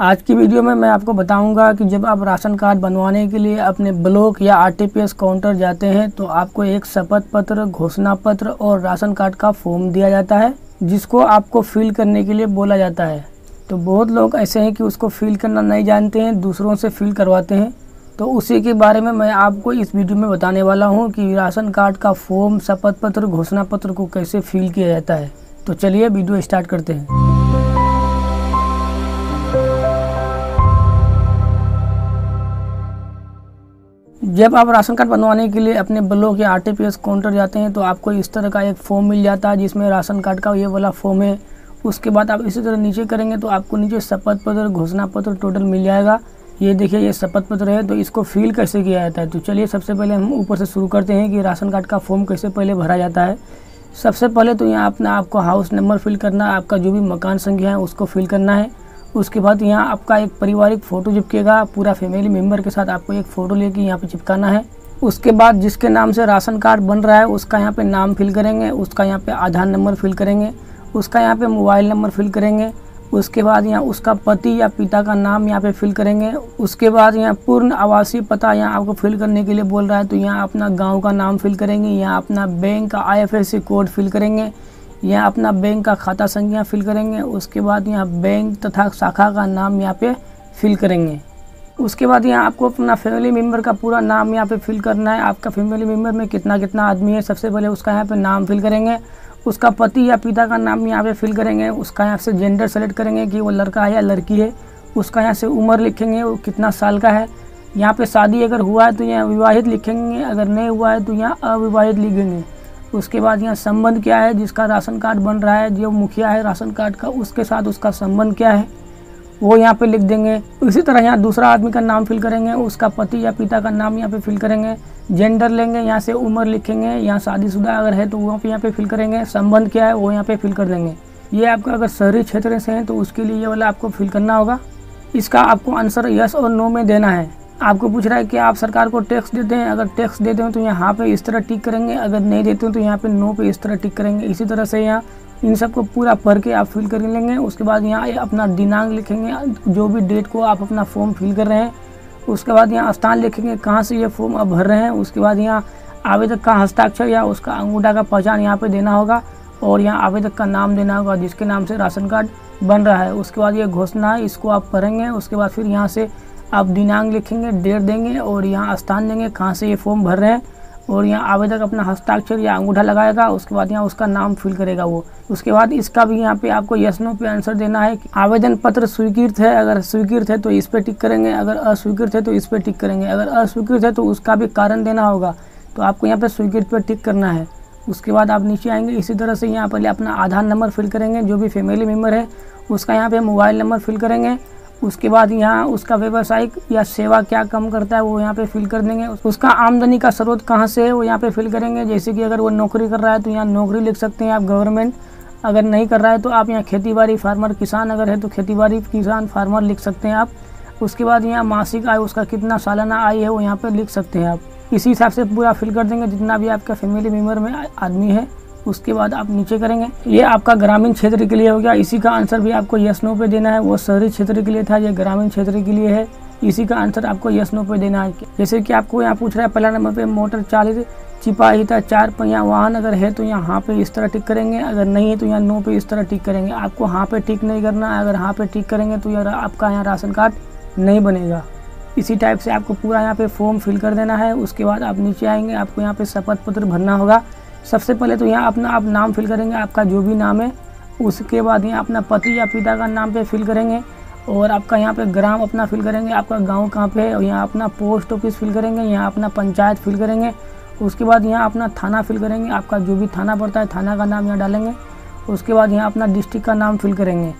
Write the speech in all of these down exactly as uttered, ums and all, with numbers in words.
आज की वीडियो में मैं आपको बताऊंगा कि जब आप राशन कार्ड बनवाने के लिए अपने ब्लॉक या आरटीपीएस काउंटर जाते हैं तो आपको एक शपथ पत्र, घोषणा पत्र और राशन कार्ड का फॉर्म दिया जाता है जिसको आपको फिल करने के लिए बोला जाता है। तो बहुत लोग ऐसे हैं कि उसको फिल करना नहीं जानते हैं, दूसरों से फिल करवाते हैं। तो उसी के बारे में मैं आपको इस वीडियो में बताने वाला हूँ कि राशन कार्ड का फॉर्म, शपथ पत्र, घोषणा पत्र को कैसे फिल किया जाता है। तो चलिए वीडियो स्टार्ट करते हैं। जब आप राशन कार्ड बनवाने के लिए अपने ब्लॉक या आरटीपीएस काउंटर जाते हैं तो आपको इस तरह का एक फॉर्म मिल जाता है जिसमें राशन कार्ड का ये वाला फॉर्म है। उसके बाद आप इसी तरह नीचे करेंगे तो आपको नीचे शपथ पत्र, घोषणा पत्र टोटल मिल जाएगा। ये देखिए, ये शपथ पत्र है। तो इसको फिल कैसे किया जाता है, तो चलिए सबसे पहले हम ऊपर से शुरू करते हैं कि राशन कार्ड का फॉर्म कैसे पहले भरा जाता है। सबसे पहले तो यहाँ अपना आपको हाउस नंबर फिल करना है, आपका जो भी मकान संख्या है उसको फिल करना है। उसके बाद यहाँ आपका एक पारिवारिक फ़ोटो चिपकेगा, पूरा फैमिली मेम्बर के साथ आपको एक फ़ोटो लेके यहाँ पे चिपकाना है। उसके बाद जिसके नाम से राशन कार्ड बन रहा है उसका यहाँ पे नाम फिल करेंगे, उसका यहाँ पे आधार नंबर फिल करेंगे, उसका यहाँ पे मोबाइल नंबर फिल करेंगे। उसके बाद यहाँ उसका पति या पिता का नाम यहाँ पर फिल करेंगे। उसके बाद यहाँ पूर्ण आवासीय पता यहाँ आपको फिल करने के लिए बोल रहा है, तो यहाँ अपना गाँव का नाम फिल करेंगे, यहाँ अपना बैंक का I F S C code fill करेंगे, यहाँ अपना बैंक का खाता संख्या फिल करेंगे। उसके बाद यहाँ बैंक तथा शाखा का नाम यहाँ पे फिल करेंगे। उसके बाद यहाँ आपको अपना फैमिली मेम्बर का पूरा नाम यहाँ पे फिल करना है, आपका फैमिली मेम्बर में कितना कितना आदमी है। सबसे पहले उसका यहाँ पे नाम फिल करेंगे, उसका पति या पिता का नाम यहाँ पे फिल करेंगे, उसका यहाँ से जेंडर सेलेक्ट करेंगे कि वो लड़का है या लड़की है, उसका यहाँ से उम्र लिखेंगे, वो कितना साल का है। यहाँ पर शादी अगर हुआ है तो यहाँ विवाहित लिखेंगे, अगर नहीं हुआ है तो यहाँ अविवाहित लिखेंगे। उसके बाद यहाँ संबंध क्या है, जिसका राशन कार्ड बन रहा है, जो मुखिया है राशन कार्ड का उसके साथ उसका संबंध क्या है वो यहाँ पे लिख देंगे। इसी तरह यहाँ दूसरा आदमी का नाम फिल करेंगे, उसका पति या पिता का नाम यहाँ पे फिल करेंगे, जेंडर लेंगे, यहाँ से उम्र लिखेंगे, यहाँ शादीशुदा अगर है तो वहाँ पे यहाँ पे फिल करेंगे, संबंध क्या है वो यहाँ पे फिल कर देंगे। ये आपका अगर शहरी क्षेत्र से हैं तो उसके लिए ये वाला आपको फिल करना होगा। इसका आपको आंसर यस और नो में देना है। आपको पूछ रहा है कि आप सरकार को टैक्स देते हैं, अगर टैक्स देते हैं तो यहाँ पे इस तरह टिक करेंगे, अगर नहीं देते हैं तो यहाँ पे नो पे इस तरह टिक करेंगे। इसी तरह से यहाँ इन सब को पूरा भर के आप फिल कर लेंगे। उसके बाद यहाँ अपना दिनांक लिखेंगे, जो भी डेट को आप अपना फॉर्म फिल कर रहे हैं। उसके बाद यहाँ स्थान लिखेंगे, कहाँ से ये फॉर्म आप भर रहे हैं। उसके बाद यहाँ आवेदक का हस्ताक्षर या उसका अंगूठा का पहचान यहाँ पर देना होगा और यहाँ आवेदक का नाम देना होगा जिसके नाम से राशन कार्ड बन रहा है। उसके बाद ये घोषणा है, इसको आप भरेंगे। उसके बाद फिर यहाँ से आप दिनांक लिखेंगे, डेट देंगे और यहाँ स्थान देंगे कहाँ से ये फॉर्म भर रहे हैं, और यहाँ आवेदक अपना हस्ताक्षर या अंगूठा लगाएगा। उसके बाद यहाँ उसका नाम फिल करेगा वो। उसके बाद इसका भी यहाँ पे आपको यस नो पे आंसर देना है कि आवेदन पत्र स्वीकृत है, अगर स्वीकृत है तो इस पर टिक करेंगे, अगर अस्वीकृत है तो इस पर टिक करेंगे, अगर अस्वीकृत है तो उसका भी कारण देना होगा। तो आपको यहाँ पर स्वीकृत पर टिक करना है। उसके बाद आप नीचे आएंगे, इसी तरह से यहाँ पहले अपना आधार नंबर फिल करेंगे, जो भी फैमिली मेम्बर है उसका यहाँ पर मोबाइल नंबर फिल करेंगे। उसके बाद यहाँ उसका व्यावसायिक या सेवा क्या काम करता है वो यहाँ पे फिल कर देंगे। उसका आमदनी का स्रोत कहाँ से है वो यहाँ पे फिल करेंगे, जैसे कि अगर वो नौकरी कर रहा है तो यहाँ नौकरी लिख सकते हैं आप, गवर्नमेंट। अगर नहीं कर रहा है तो आप यहाँ खेतीबाड़ी, फार्मर, किसान अगर है तो खेतीबाड़ी, किसान, फार्मर लिख सकते हैं आप। उसके बाद यहाँ मासिक आय, उसका कितना सालाना आय है वो यहाँ पर लिख सकते हैं आप। इसी हिसाब से पूरा फिल कर देंगे जितना भी आपका फैमिली मेम्बर में आदमी है। उसके बाद आप नीचे करेंगे, ये आपका ग्रामीण क्षेत्र के लिए हो गया। इसी का आंसर भी आपको यस नो पे देना है। वो शहरी क्षेत्र के लिए था, ये ग्रामीण क्षेत्र के लिए है। इसी का आंसर आपको यस नो पे देना है। जैसे कि आपको यहाँ पूछ रहा है पहला नंबर पे मोटर चालित चिपाहिता चार पहिया वाहन अगर है तो यहाँ पे इस तरह टिक करेंगे, अगर नहीं है तो यहाँ नो पे इस तरह टिक करेंगे। आपको यहाँ पे टिक नहीं करना है, अगर यहाँ पे टिक करेंगे तो यार आपका यहाँ राशन कार्ड नहीं बनेगा। इसी टाइप से आपको पूरा यहाँ पे फॉर्म फिल कर देना है। उसके बाद आप नीचे आएंगे, आपको यहाँ पे शपथ पत्र भरना होगा। सबसे पहले तो यहाँ अपना आप नाम फिल करेंगे, आपका जो भी नाम है। उसके बाद यहाँ अपना पति या पिता का नाम पे फिल करेंगे और आपका यहाँ पे ग्राम अपना फिल करेंगे, आपका गांव कहाँ पे है, और यहाँ अपना पोस्ट ऑफिस फिल करेंगे, यहाँ अपना पंचायत फिल करेंगे। उसके बाद यहाँ अपना थाना फिल करेंगे, आपका जो भी थाना पड़ता है थाना का नाम यहाँ डालेंगे। उसके बाद यहाँ अपना डिस्ट्रिक्ट का नाम फिल करेंगे।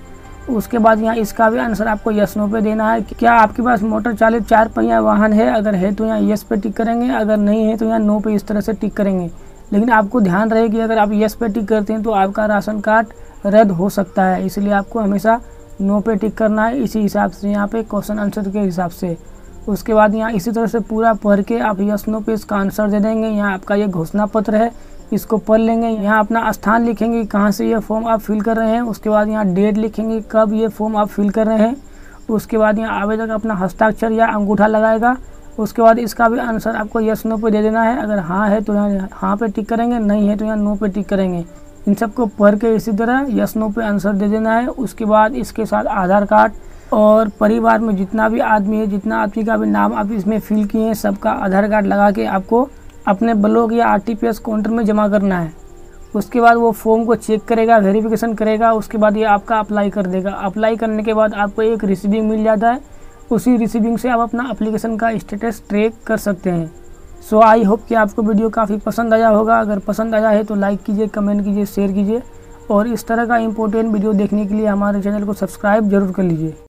उसके बाद यहाँ इसका भी आंसर आपको यस नो पे देना है कि क्या आपके पास मोटर चालित चार पहिया वाहन है, अगर है तो यहाँ यस पे टिक करेंगे, अगर नहीं है तो यहाँ नो पे इस तरह से टिक करेंगे। लेकिन आपको ध्यान रहे कि अगर आप यस पे टिक करते हैं तो आपका राशन कार्ड रद्द हो सकता है, इसलिए आपको हमेशा नो पे टिक करना है। इसी हिसाब से यहाँ पे क्वेश्चन आंसर के हिसाब से। उसके बाद यहाँ इसी तरह से पूरा पढ़ के आप यस नो पे इसका आंसर दे देंगे। यहाँ आपका ये घोषणा पत्र है, इसको पढ़ लेंगे। यहाँ अपना स्थान लिखेंगे, कहाँ से ये फॉर्म आप फिल कर रहे हैं। उसके बाद यहाँ डेट लिखेंगे, कब ये फॉर्म आप फिल कर रहे हैं। उसके बाद यहाँ आवेदक अपना हस्ताक्षर या अंगूठा लगाएगा। उसके बाद इसका भी आंसर आपको यस नो पे दे देना है। अगर हाँ है तो यहाँ हाँ पे टिक करेंगे, नहीं है तो यहाँ नो पे टिक करेंगे। इन सबको पढ़ के इसी तरह यस नो पे आंसर दे देना है। उसके बाद इसके साथ आधार कार्ड और परिवार में जितना भी आदमी है, जितना आदमी का भी नाम आप इसमें फिल किए हैं, सबका आधार कार्ड लगा के आपको अपने ब्लॉक या आरटीपीएस काउंटर में जमा करना है। उसके बाद वो फॉर्म को चेक करेगा, वेरिफिकेशन करेगा, उसके बाद ये आपका अप्लाई कर देगा। अप्लाई करने के बाद आपको एक रिसीविंग मिल जाता है, उसी रिसीविंग से आप अपना एप्लीकेशन का स्टेटस ट्रैक कर सकते हैं। सो आई होप कि आपको वीडियो काफ़ी पसंद आया होगा। अगर पसंद आया है तो लाइक कीजिए, कमेंट कीजिए, शेयर कीजिए और इस तरह का इम्पोर्टेंट वीडियो देखने के लिए हमारे चैनल को सब्सक्राइब जरूर कर लीजिए।